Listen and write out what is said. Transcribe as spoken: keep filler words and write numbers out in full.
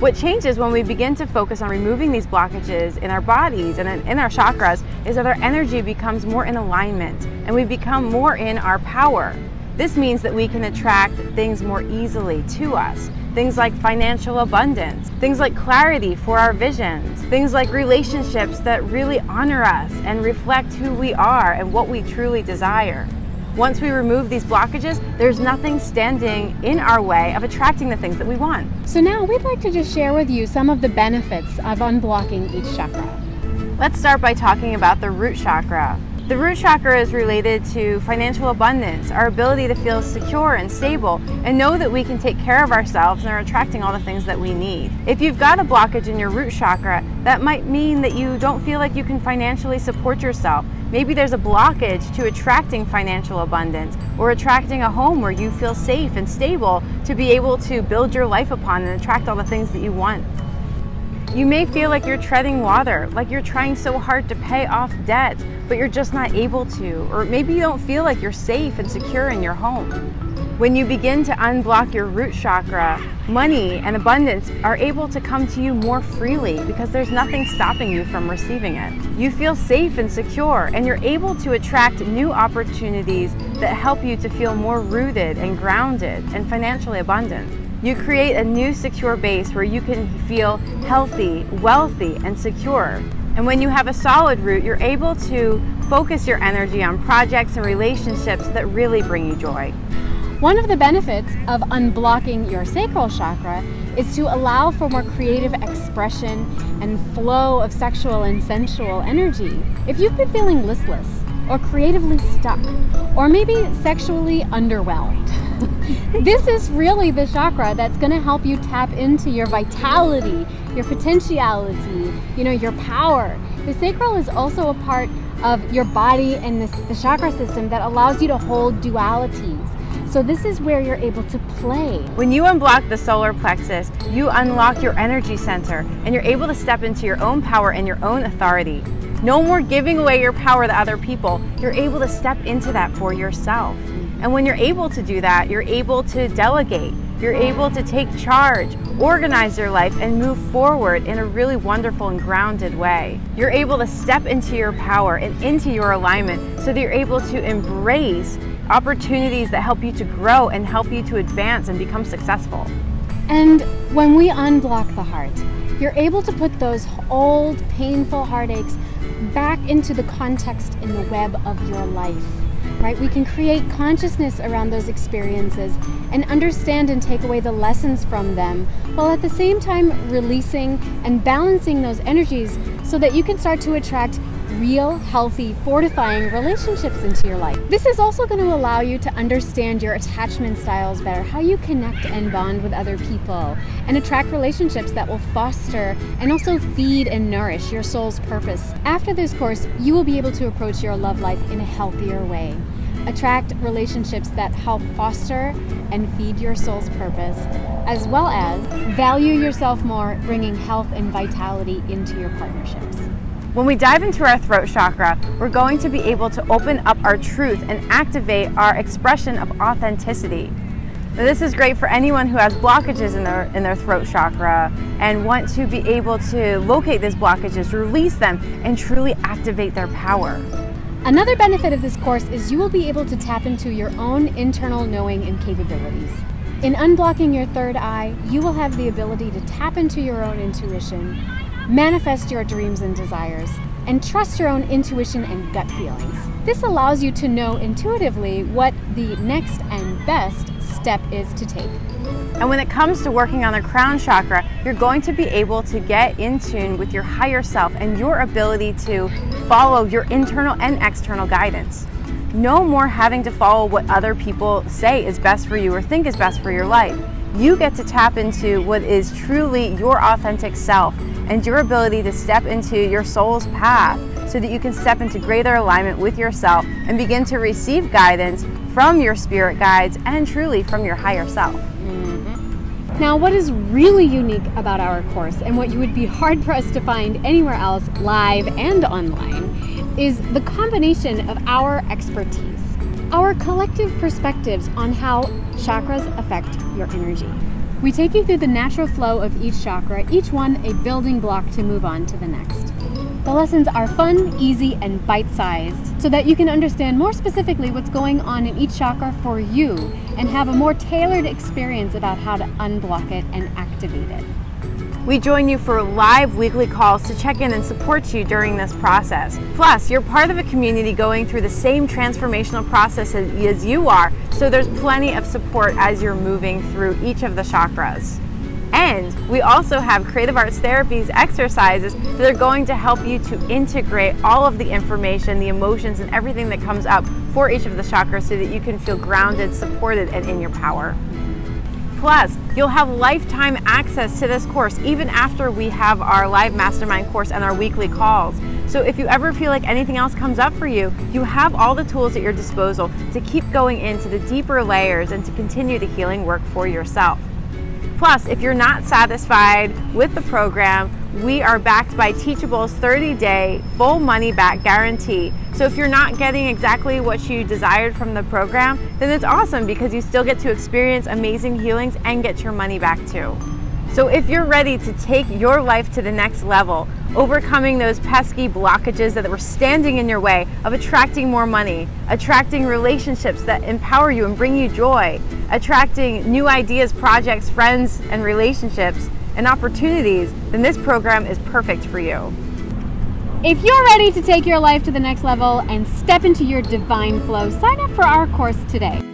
What changes when we begin to focus on removing these blockages in our bodies and in our chakras is that our energy becomes more in alignment and we become more in our power. This means that we can attract things more easily to us. Things like financial abundance, things like clarity for our visions, things like relationships that really honor us and reflect who we are and what we truly desire. Once we remove these blockages, there's nothing standing in our way of attracting the things that we want. So now we'd like to just share with you some of the benefits of unblocking each chakra. Let's start by talking about the root chakra. The root chakra is related to financial abundance, our ability to feel secure and stable and know that we can take care of ourselves and are attracting all the things that we need. If you've got a blockage in your root chakra, that might mean that you don't feel like you can financially support yourself. Maybe there's a blockage to attracting financial abundance or attracting a home where you feel safe and stable to be able to build your life upon and attract all the things that you want. You may feel like you're treading water, like you're trying so hard to pay off debts, but you're just not able to, or maybe you don't feel like you're safe and secure in your home. When you begin to unblock your root chakra, money and abundance are able to come to you more freely because there's nothing stopping you from receiving it. You feel safe and secure, and you're able to attract new opportunities that help you to feel more rooted and grounded and financially abundant. You create a new secure base where you can feel healthy, wealthy, and secure. And when you have a solid root, you're able to focus your energy on projects and relationships that really bring you joy. One of the benefits of unblocking your sacral chakra is to allow for more creative expression and flow of sexual and sensual energy. If you've been feeling listless, or creatively stuck, or maybe sexually underwhelmed, this is really the chakra that's going to help you tap into your vitality, your potentiality, you know, your power. The sacral is also a part of your body and this, the chakra system that allows you to hold dualities. So this is where you're able to play. When you unblock the solar plexus, you unlock your energy center and you're able to step into your own power and your own authority. No more giving away your power to other people. You're able to step into that for yourself. And when you're able to do that, you're able to delegate. You're able to take charge, organize your life, and move forward in a really wonderful and grounded way. You're able to step into your power and into your alignment so that you're able to embrace opportunities that help you to grow and help you to advance and become successful. And when we unblock the heart, you're able to put those old painful heartaches back into the context in the web of your life. Right? We can create consciousness around those experiences and understand and take away the lessons from them, while at the same time releasing and balancing those energies so that you can start to attract real, healthy, fortifying relationships into your life. This is also going to allow you to understand your attachment styles better, how you connect and bond with other people, and attract relationships that will foster and also feed and nourish your soul's purpose. After this course, you will be able to approach your love life in a healthier way. Attract relationships that help foster and feed your soul's purpose, as well as value yourself more, bringing health and vitality into your partnerships. When we dive into our throat chakra, we're going to be able to open up our truth and activate our expression of authenticity. Now, this is great for anyone who has blockages in their, in their throat chakra and want to be able to locate these blockages, release them, and truly activate their power. Another benefit of this course is you will be able to tap into your own internal knowing and capabilities. In unblocking your third eye, you will have the ability to tap into your own intuition, manifest your dreams and desires, and trust your own intuition and gut feelings. This allows you to know intuitively what the next and best step is to take. And when it comes to working on the crown chakra, you're going to be able to get in tune with your higher self and your ability to follow your internal and external guidance. No more having to follow what other people say is best for you or think is best for your life. You get to tap into what is truly your authentic self and your ability to step into your soul's path so that you can step into greater alignment with yourself and begin to receive guidance from your spirit guides and truly from your higher self. Mm-hmm. Now, what is really unique about our course, and what you would be hard-pressed to find anywhere else live and online, is the combination of our expertise, our collective perspectives on how chakras affect your energy. We take you through the natural flow of each chakra, each one a building block to move on to the next. The lessons are fun, easy, and bite-sized so that you can understand more specifically what's going on in each chakra for you and have a more tailored experience about how to unblock it and activate it. We join you for live weekly calls to check in and support you during this process. Plus, you're part of a community going through the same transformational process as you are, so there's plenty of support as you're moving through each of the chakras. And we also have Creative Arts Therapy's exercises that are going to help you to integrate all of the information, the emotions, and everything that comes up for each of the chakras so that you can feel grounded, supported, and in your power. Plus, you'll have lifetime access to this course even after we have our live mastermind course and our weekly calls. So if you ever feel like anything else comes up for you, you have all the tools at your disposal to keep going into the deeper layers and to continue the healing work for yourself. Plus, if you're not satisfied with the program, we are backed by Teachable's thirty day full money back guarantee. So if you're not getting exactly what you desired from the program, then it's awesome because you still get to experience amazing healings and get your money back too. So if you're ready to take your life to the next level, overcoming those pesky blockages that were standing in your way of attracting more money, attracting relationships that empower you and bring you joy, attracting new ideas, projects, friends, and relationships, and opportunities, then this program is perfect for you. If you're ready to take your life to the next level and step into your divine flow, sign up for our course today.